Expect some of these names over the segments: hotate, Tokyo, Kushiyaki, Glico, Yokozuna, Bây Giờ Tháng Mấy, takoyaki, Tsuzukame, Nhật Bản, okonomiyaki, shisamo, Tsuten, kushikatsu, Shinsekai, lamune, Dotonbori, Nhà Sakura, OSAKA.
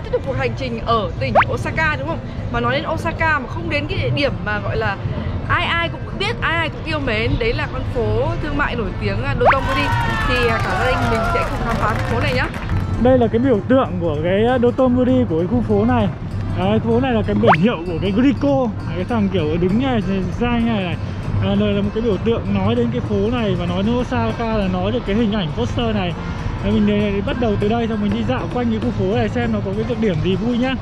ta tiếp tục cuộc hành trình ở tỉnh Osaka đúng không? Mà nói đến Osaka mà không đến cái địa điểm mà gọi là ai cũng biết, ai cũng yêu mến, đấy là con phố thương mại nổi tiếng Dotonbori, thì cả gia đình mình sẽ cùng khám phá cái phố này nhá. Đây là cái biểu tượng của cái Dotonbori, của cái khu phố này. Đấy, khu phố này là cái biển hiệu của cái Glico, cái thằng kiểu đứng như này, dai như này. Đây là một cái biểu tượng nói đến cái phố này và nói đến Osaka là nói được cái hình ảnh poster này. Đấy, mình bắt đầu từ đây xong mình đi dạo quanh cái khu phố này xem nó có cái địa điểm gì vui nhá.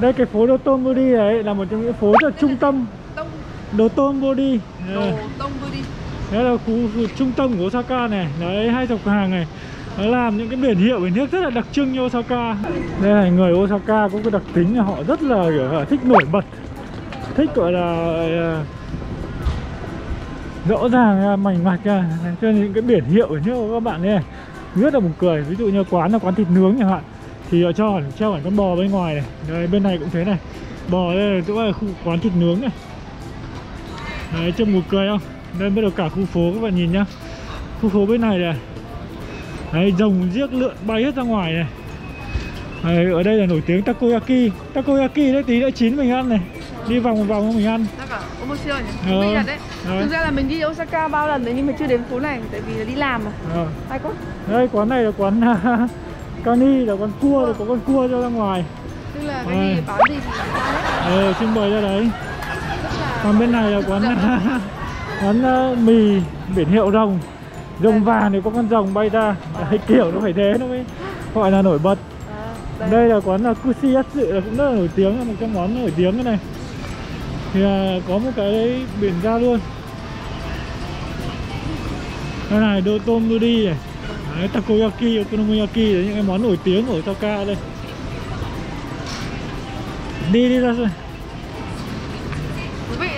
Đây cái phố Dotonbori đấy là một trong những phố rất trung tâm. Dotonbori. Đấy là khu trung tâm của Osaka này. Đấy, hai dọc hàng này. Nó làm những cái biển hiệu rất là đặc trưng như Osaka. Đây này, người Osaka có cái đặc tính là họ rất là kiểu, thích nổi bật. Thích gọi là rõ ràng, mảnh mạch ra. Cho nên những cái biển hiệu của các bạn đây này rất là buồn cười. Ví dụ như quán là quán thịt nướng chẳng hạn, thì họ cho treo hẳn con bò bên ngoài này. Đấy, bên này cũng thế này. Bò đây là chỗ là khu quán thịt nướng này. Đấy, trông buồn cười không? Đây bắt đầu cả khu phố các bạn nhìn nhá. Khu phố bên này này. Đấy, rồng giếc lượn bay hết ra ngoài này. Đấy, ở đây là nổi tiếng takoyaki. Takoyaki đấy tí nữa chín mình ăn này. Đi vòng một vòng mình ăn. Đấy. Thực ra là mình đi Osaka bao lần đấy nhưng mà chưa đến phố này, tại vì là đi làm mà. Hay quá. Đây quán này là quán kani, là quán cua, là có con cua cho ra ngoài. Tức là cái gì bán gì thì bán hết. Xin mời ra đấy. Còn bên này là quán mì biển hiệu rồng. Rồng vàng thì có con rồng bay ra. Đấy, kiểu nó phải thế nó mới gọi là nổi bật. Đây là quán là Kushiyaki là cũng rất là nổi tiếng, là một trong món nổi tiếng cái này. Thì có một cái biển ra luôn. Đây này, Dotonbori này. Đấy, takoyaki, okonomiyaki, đấy, những cái món nổi tiếng của Osaka đây. Đi ra xem.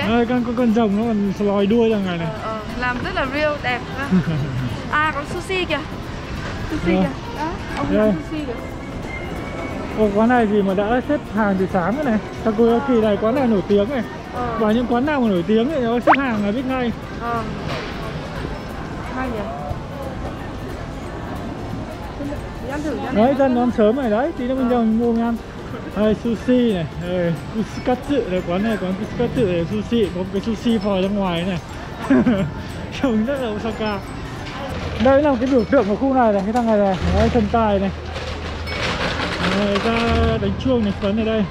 Ơi, con rồng nó còn lòi đuôi ra ngoài này. Làm rất là real, đẹp. À, có sushi kìa. Sushi kìa. Đó, ông ăn sushi kìa. Quán này gì mà đã xếp hàng từ sáng rồi này. Takoyaki này, quán này nổi tiếng này. Và những quán nào mà nổi tiếng thì nó xếp hàng là biết ngay. Hay nhỉ. Đi ăn thử. Đấy, dân nó ăn sớm này đấy, tí nữa mình cho mình mua ăn. Đây, sushi này, kushikatsu này, quán này, quán kushikatsu này, sushi, có một cái sushi phò ra ngoài này. Trông rất là Osaka. Đây là một cái biểu tượng của khu này này, cái thằng này này, đấy, thần tài này. Đấy, ra đánh chuông này, quán này đây.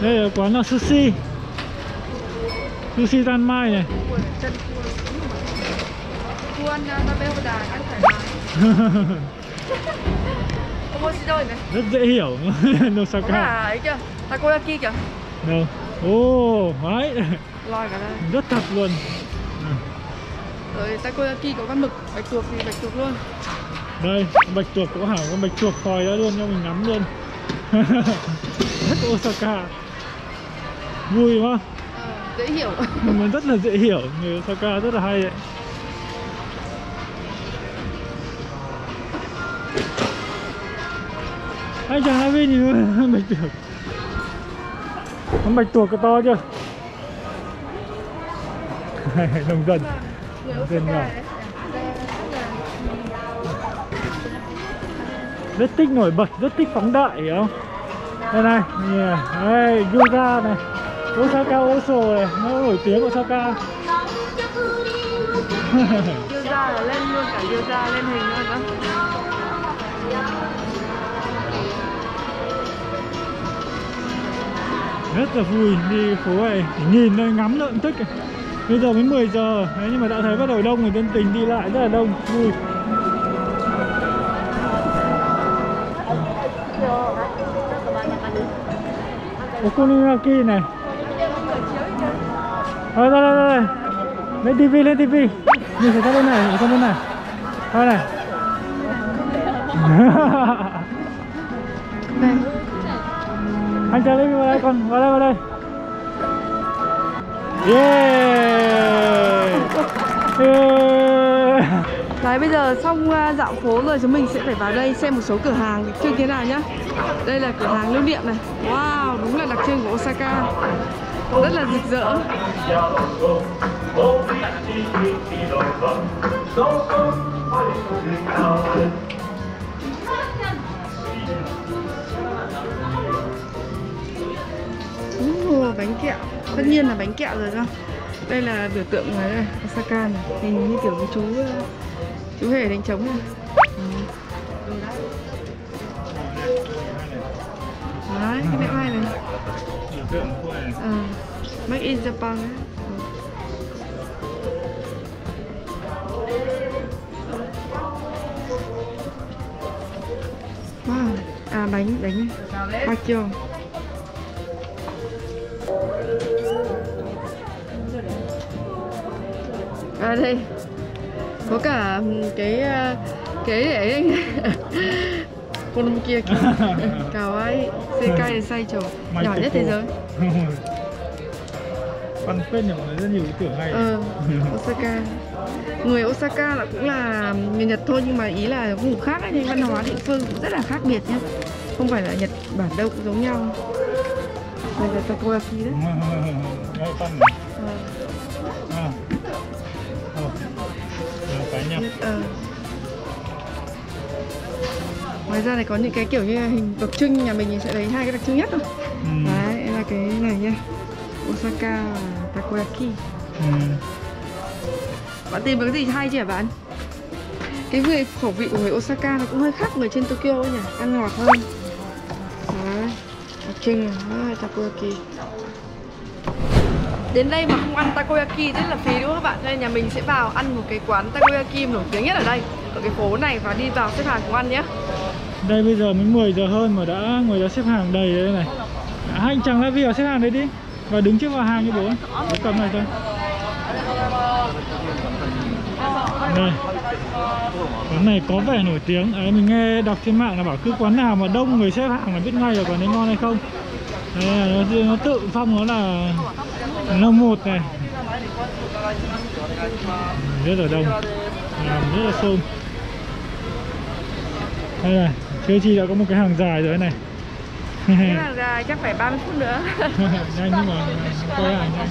Đây là quán là sushi. Sushi tan mai này. Rất dễ hiểu. Osaka. Có là ấy chưa? Takoyaki kìa. Đâu? Ồ, đấy. Lòi cả đây. Rất thật luôn. Rồi takoyaki có con mực, bạch tuộc thì bạch tuộc luôn. Đây, bạch tuộc cũng hảo, con bạch tuộc phòi ra luôn cho mình ngắm luôn. Rất Osaka. Vui quá. Dễ hiểu. Mình rất là dễ hiểu, người Osaka rất là hay đấy. Anh chàng hai bên thì bạch tuộc. Con bạch tuộc có to chưa? Nông dân. Dân nhỏ. Rất thích nổi bật, rất thích phóng đại, hiểu không? Đây này, đây, Yuga này. Osaka Oso này, nó nổi tiếng Osaka. Yuga là lên luôn cả Yuga, lên hình luôn đó. Rất là vui, đi phố này, nhìn nơi ngắm lợn thích. Bây giờ mới 10 giờ, đấy, nhưng mà đã thấy bắt đầu đông rồi, dân tình đi lại rất là đông, vui. Okonomiyaki này. Đây. Lên TV. Nhìn phải ra bên này, Thôi này. Anh chờ lên đây con, vào đây. Đấy, bây giờ xong dạo phố rồi chúng mình sẽ phải vào đây xem một số cửa hàng đặc trưng thế nào nhá. Đây là cửa hàng lưu niệm này. Wow, đúng là đặc trưng của Osaka. Rất là rực rỡ. bánh kẹo, tất nhiên là bánh kẹo rồi đó. Đây là biểu tượng này, Osaka này, hình như kiểu cái chú hề đánh trống này. Đấy, cái mẹo ai này. Make in Japan ấy. Wow, à bánh Bakyo. À đây, có cả cái để ấy anh. Okonomiyaki kawaii, Shinsekai là size trò nhỏ nhất thế giới. Ăn tên nhỏ rất nhiều ý tưởng hay. Osaka. Người Osaka là cũng là người Nhật thôi, nhưng mà ý là vùng khác ấy, nên văn hóa địa phương cũng rất là khác biệt nhá. Không phải là Nhật Bản đâu cũng giống nhau. Đây là takoyaki đấy. Ngoài ra này có những cái kiểu như hình đặc trưng, nhà mình sẽ lấy hai cái đặc trưng nhất thôi. Đấy là cái này nha, Osaka và takoyaki. Bạn tìm được cái gì hay chứ hả bạn? Cái người khẩu vị của người Osaka nó cũng hơi khác người trên Tokyo ấy nhỉ, ăn ngọt hơn. Đấy, đặc trưng là takoyaki. Đến đây mà không ăn takoyaki rất là phí đúng không các bạn? Nên nhà mình sẽ vào ăn một cái quán takoyaki nổi tiếng nhất ở đây, ở cái phố này, và đi vào xếp hàng cùng ăn nhé. Đây bây giờ mới 10 giờ hơn mà đã người đã xếp hàng đầy đây này. Hai anh chàng ra vào xếp hàng đấy đi, và đứng trước vào hàng như bố. Bố cầm này thôi. Đây, quán này có vẻ nổi tiếng. Đấy, mình nghe đọc trên mạng là bảo cứ quán nào mà đông người xếp hàng là biết ngay là quán ấy ngon hay không. Đấy, nó tự phong nó là lô 1 này. Rất là đông, rất là xôm. Đây này, chưa chi đã có một cái hàng dài rồi này. Cái hàng dài chắc phải 30 phút nữa. Nhanh nhưng mà coi hàng nhanh.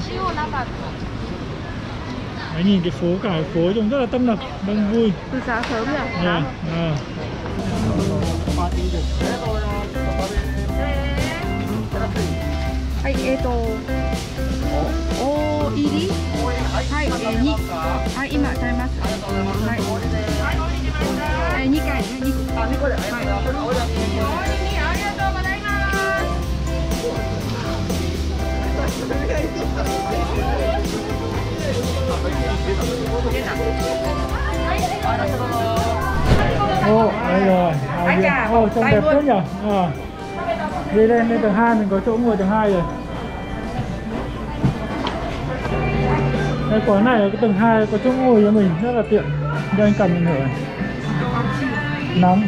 Đấy, nhìn cái phố, cả cái phố trông rất là tấp nập, đông vui. Từ sáng sớm rồi à? Dạ. Hai eto. Ô, iri. Hai ni. Hai ima taimasu. Hai. Hai ni kai, hai ni. Ô, đây rồi. Anh cả. Ô, trông đẹp quá nhỉ. Đi lên lên tầng 2, mình có chỗ ngồi tầng 2 rồi. Đây quán này ở cái tầng 2 có chỗ ngồi cho mình, rất là tiện. Đây anh cầm mình nữa. Nóng.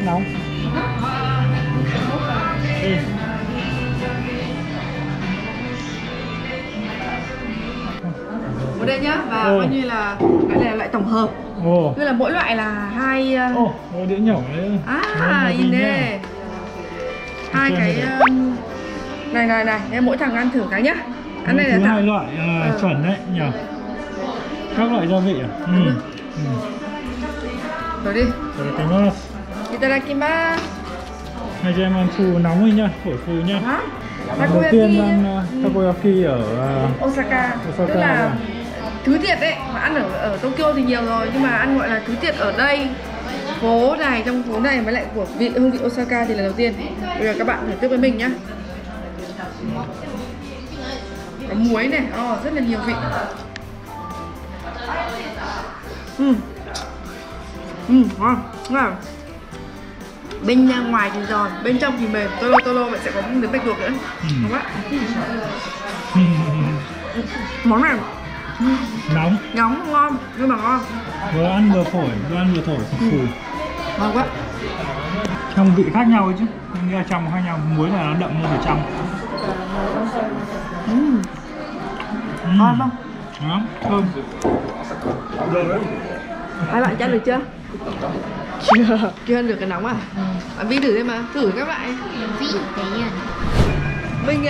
Đây. Ở đây nhá, và coi như là cái này là loại tổng hợp. Tức là mỗi loại là hai. Ồ, đĩa nhỏ đấy. À, in đây. Hai cái này, mỗi thằng ăn thử cái nhá. Ăn đây là hai loại chuẩn đấy nhỉ. Các loại gia vị à? Rồi đi. Itadakimasu. Hai chị em ăn phù nóng đi nhá, khổ phù nhá. Đầu tiên ăn takoyaki ở Osaka. Tức là thứ thiệt đấy, mà ăn ở Tokyo thì nhiều rồi, nhưng mà ăn gọi là thứ thiệt ở đây. Phố này, trong phố này mới lại của hương vị Osaka thì là đầu tiên. Bây giờ các bạn thử tiếp với mình nhá. Có muối này, rất là nhiều vị. Ngon. Bên ngoài thì giòn, bên trong thì mềm, tolo vậy sẽ có miếng bạch tuộc nữa. Đúng ạ. Món này nóng ngon, nhưng mà ngon. Vừa ăn vừa thổi, ngon quá. Trong vị khác nhau ấy chứ, nhưng ra trong khác nhau, muối là nó đậm hơn ở trong. Ngon không? Ngon, thơm. Hai bạn chắc được chưa? Chưa ăn được cái nóng à? Bạn Vi thử đây mà, thử các bạn.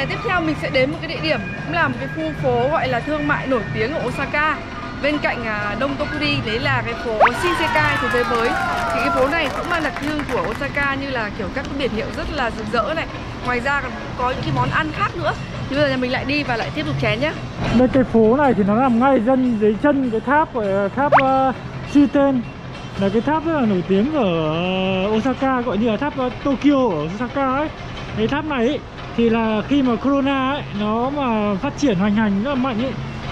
Tiếp theo mình sẽ đến một cái địa điểm, cũng là một cái khu phố gọi là thương mại nổi tiếng ở Osaka. bên cạnh Đông Tokuri, đấy là cái phố Shinsekai thế giới mới. Thì cái phố này cũng mang đặc trưng của Osaka như là kiểu các cái biển hiệu rất là rực rỡ này. Ngoài ra còn có những cái món ăn khác nữa. Thì bây giờ nhà mình lại đi và lại tiếp tục chén nhé. Đây cái phố này thì nó nằm ngay dưới chân cái tháp gọi tháp Tsuten, là cái tháp rất là nổi tiếng ở Osaka, gọi như là tháp Tokyo ở Osaka ấy. Cái tháp này ấy, thì là khi mà corona ấy, nó mà phát triển hoành hành rất là mạnh ấy,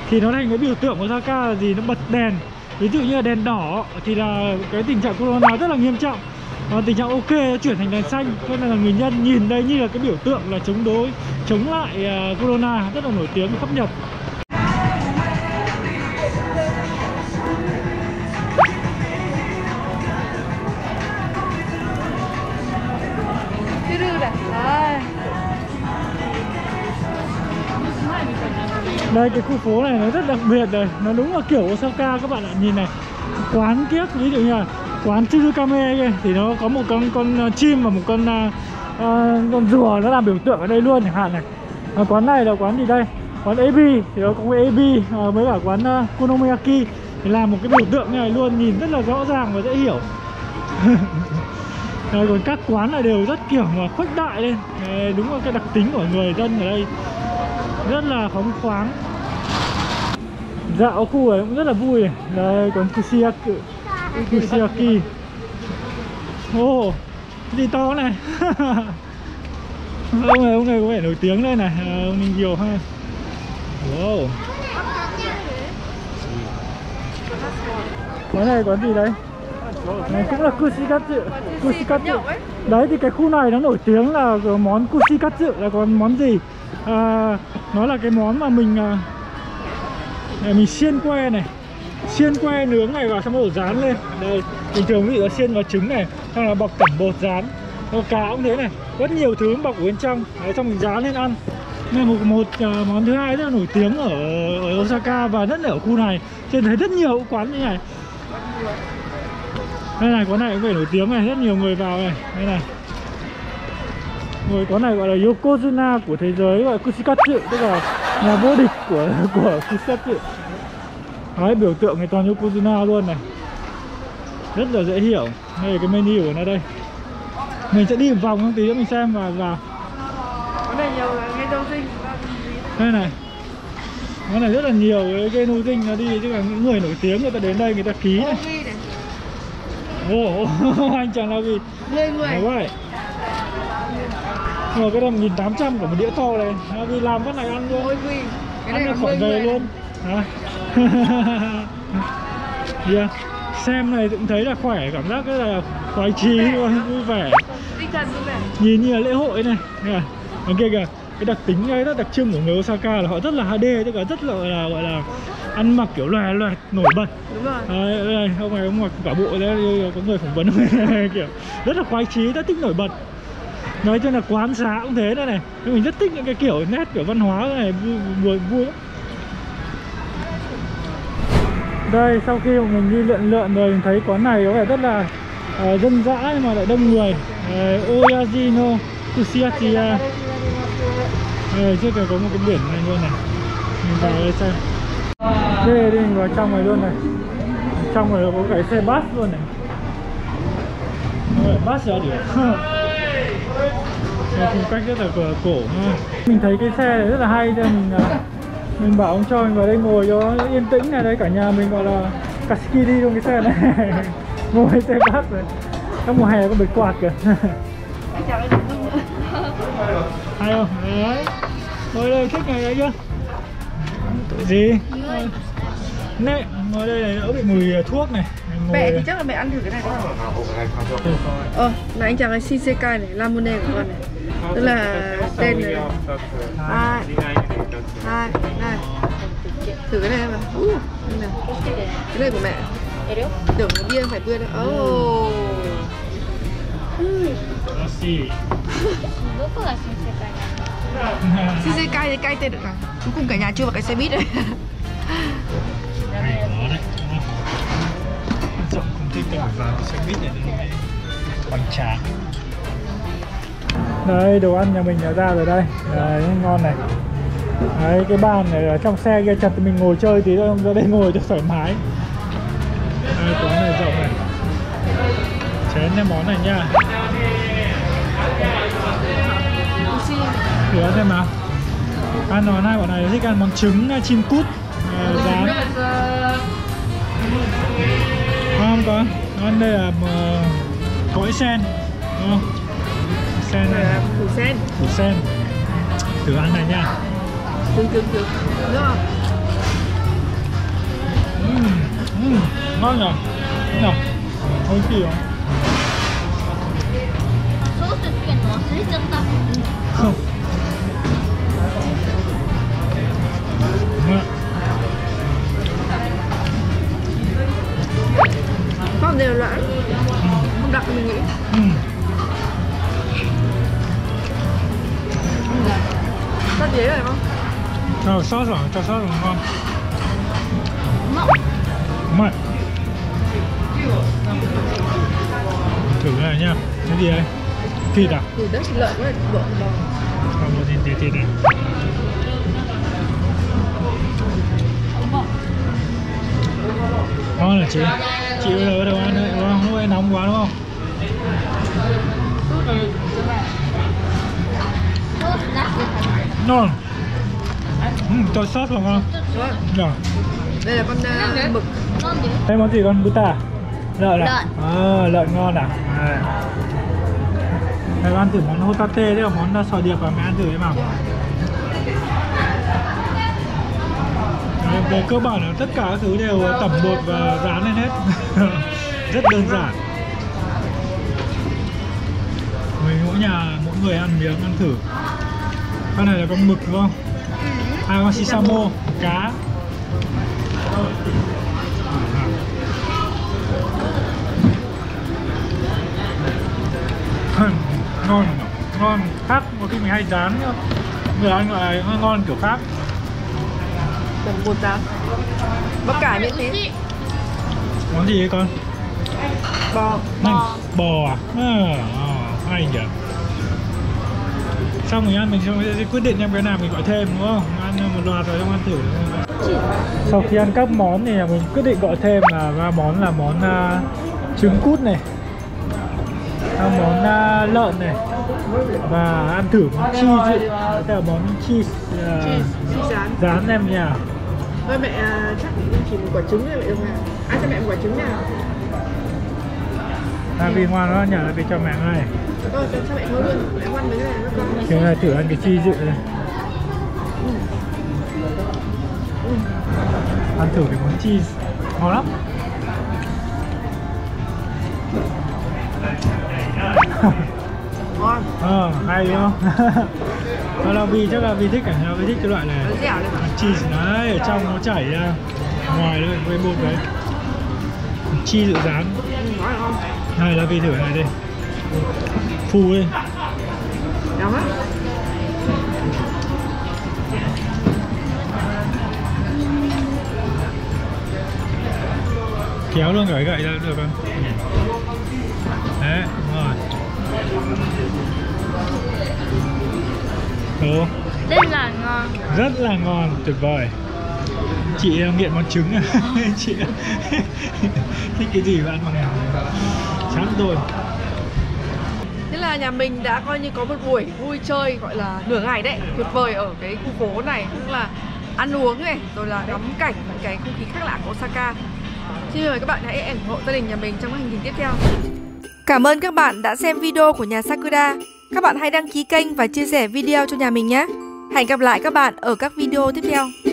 thì nó thành cái biểu tượng của Osaka là gì, nó bật đèn. Ví dụ như là đèn đỏ thì là cái tình trạng corona rất là nghiêm trọng, và tình trạng ok nó chuyển thành đèn xanh, nên là người dân nhìn đây như là cái biểu tượng là chống đối, chống lại corona, rất là nổi tiếng khắp Nhật. Đây cái khu phố này nó rất đặc biệt rồi, nó đúng là kiểu Osaka các bạn ạ. Nhìn này, quán kiếc, ví dụ như là quán Tsuzukame kia thì nó có một con chim và một con rùa, nó làm biểu tượng ở đây luôn chẳng hạn này. Quán này là quán gì đây, quán ebi thì nó có ebi, mới cả quán okonomiyaki thì làm một cái biểu tượng như này luôn, nhìn rất là rõ ràng và dễ hiểu. Đấy, còn các quán này đều rất kiểu mà khuếch đại lên. Đấy, đúng là cái đặc tính của người dân ở đây, rất là phóng khoáng. Dạo khu ấy cũng rất là vui này. Đây còn Kushiyaki. Ô, gì to này. Ông này có vẻ nổi tiếng đây này, ông mình nhiều ha. Wow. Quán này quán gì đấy? Này cũng là kushikatsu. Đấy thì cái khu này nó nổi tiếng là món kushikatsu là còn món gì? Nó là cái món mà mình xiên que này, xiên que nướng này vào xong rồi rán lên. Đây, bình thường ví dụ nó xiên vào trứng này, xong là bọc tẩm bột rán, nó cá cũng thế này, rất nhiều thứ bọc ở bên trong. Đấy, xong mình rán lên ăn. Nên một món thứ hai rất là nổi tiếng ở Osaka và rất là ở khu này. Trên thấy rất nhiều quán như này. Đây này, quán này cũng phải nổi tiếng này, rất nhiều người vào này. Đây này, người quán này gọi là Yokozuna của thế giới, gọi là Kushikatsu, tức là nhà vô địch của Kushikatsu. Đấy, biểu tượng người toàn Yokozuna luôn này, rất là dễ hiểu. Đây là cái menu của nó đây, mình sẽ đi một vòng một tí nữa mình xem và vào. Quán này nhiều là game đấu dinh. Đây này, quán này rất là nhiều cái game đấu dinh nó đi, chứ là những người nổi tiếng người ta đến đây người ta ký này. Ồ, anh chàng là gì? 10 người. Rồi cái này 1.800 của một đĩa to này, vì làm cái này ăn luôn. Cái này ăn khỏi về luôn. Yeah. Xem này cũng thấy là khỏe, cảm giác rất là khoái chí luôn, vui vẻ. Nhìn như là lễ hội này. Nè, kia kìa, cái đặc tính ấy, rất đặc trưng của người Osaka là họ rất là HD, tức là rất là gọi là ăn mặc kiểu loè loẹt nổi bật. Đúng rồi. Đây, ông này ông mặc cả bộ đấy, có người phỏng vấn kiểu rất là khoái chí, rất thích nổi bật. Nói chung là quán xá cũng thế đây này, nhưng mình rất thích những cái kiểu nét kiểu văn hóa này, vui. Đây, sau khi mình đi lượn rồi mình thấy quán này có vẻ rất là dân dã nhưng mà lại đông người. Oyaji no Kushiyaki. Trước kia có một cái biển này luôn này, mình vào đây xem. Đây, mình vào trong này luôn này. Trong này có cái xe bus luôn này. Bus ra được. Phong cách rất là cổ ha. Mình thấy cái xe này rất là hay cho mình bảo ông cho mình vào đây ngồi cho yên tĩnh này. Đây cả nhà mình gọi là Kaski đi trong cái xe này. Ngồi xe bác rồi. Trong mùa hè có bật quạt kìa. Hay không? Đấy. Ngồi đây thích này đấy chưa? Gì? Nè, ngồi đây này đỡ bị mùi thuốc này. Mẹ thì chắc là mẹ ăn thử cái này thôi. Là anh chàng này Shinsekai này, lamune của con này. Tức là tên này. Đây. Thử cái này mà. Cái này của mẹ. Tưởng nó bia phải bươi đâu. Ồ. Shinsekai thì cay tên được cả. Cuối cùng cả nhà chưa vào cái xe buýt đấy. Đây, đồ ăn nhà mình đã ra rồi đây. Đấy, ngon này. Đấy, cái bàn này ở trong xe kia chặt mình ngồi chơi tí thôi, ra đây ngồi cho thoải mái. Đây, quán này rộng này. Chén cái món này nha. Thử xem nào. Ăn món này, bọn này thích ăn món trứng chim cút rán. Ngon con. Ngon, đây là cõi sen. Đúng không? Sen này. Củ sen. Củ sen. Thử ăn này nha. Thử. Đúng không? Ngon nhở? Ngon nhở? Ôi kì hả? Sốt được chuyển nó dưới chân tâm. Không. Có đều loãng. Không đặc mình nghĩ. Có dễ rồi không? Rồi, sốt rồi, cho sốt rồi ngon. Mọng. Mọng. Thử cái này nha. Cái gì đây? Thịt à? Thịt đất lợn với bột bò. Không có gì thịt thịt này. Ngon là chị. Chị bây giờ bắt đầu ăn đấy, đúng không? Lúc ấy nóng quá đúng không? Ngon. Cho sốt vào ngon. Rồi. Đây là con mực. Đây món gì con? Buta? Lợn à? Lợn ngon à? Mày ăn thử món hotate, đấy là món sò điệp và mày ăn thử em nào. Về cơ bản là tất cả các thứ đều tẩm bột và rán lên hết. Rất đơn giản. Mỗi nhà, mỗi người ăn miếng ăn thử. Con này là con mực đúng không? À, con shisamo, cá. Ngon, ngon khác một khi mình hay rán nữa. Người ăn lại ngon kiểu khác. Tầm bột rán. Bắp cải miễn phí. Món gì đấy con? Bò. Bò à? Hay nhỉ. Xong mình ăn mình sẽ quyết định em cái nào mình gọi thêm đúng không? Ăn một loạt rồi xong ăn thử. Sau khi ăn các món thì mình quyết định gọi thêm là ba món là món trứng cút này, món lợn này và ăn thử món cheese. Đây là món cheese rán em nhà. Thôi mẹ chắc chỉ một quả trứng này mẹ dùng à? Ăn cho mẹ một quả trứng nào. Tại vì ngoan nó nhờ là vì cho mẹ ngay. Thôi cho mẹ thôi luôn, mẹ ăn mấy cái này nó con. Chúng ta thử ăn cái cheese dự này. Ăn thử cái món cheese ngon lắm. Ngon. Hay đúng không? Đó là vì chắc là vì thích cả nhà, vì thích cái loại này. Cheese đấy, ở trong nó chảy ra ngoài đấy, với bột đấy. Chi dự rán. Này là vì thử này đi. Phù đi. Nóng á. Kéo luôn cả cái gậy ra được không? Đấy, đúng rồi. Đúng. Rất là ngon. Rất là ngon, tuyệt vời. Chị nghiện món trứng à? Chị thích cái gì mà ăn bằng nào? Chán rồi. Thế là nhà mình đã coi như có một buổi vui chơi gọi là nửa ngày đấy, tuyệt vời ở cái khu phố này, cũng là ăn uống này, rồi là ngắm cảnh những cái không khí khác lạ của Osaka. Xin mời các bạn hãy ủng hộ gia đình nhà mình trong các hành trình tiếp theo. Cảm ơn các bạn đã xem video của Nhà Sakura. Các bạn hãy đăng ký kênh và chia sẻ video cho nhà mình nhé. Hẹn gặp lại các bạn ở các video tiếp theo.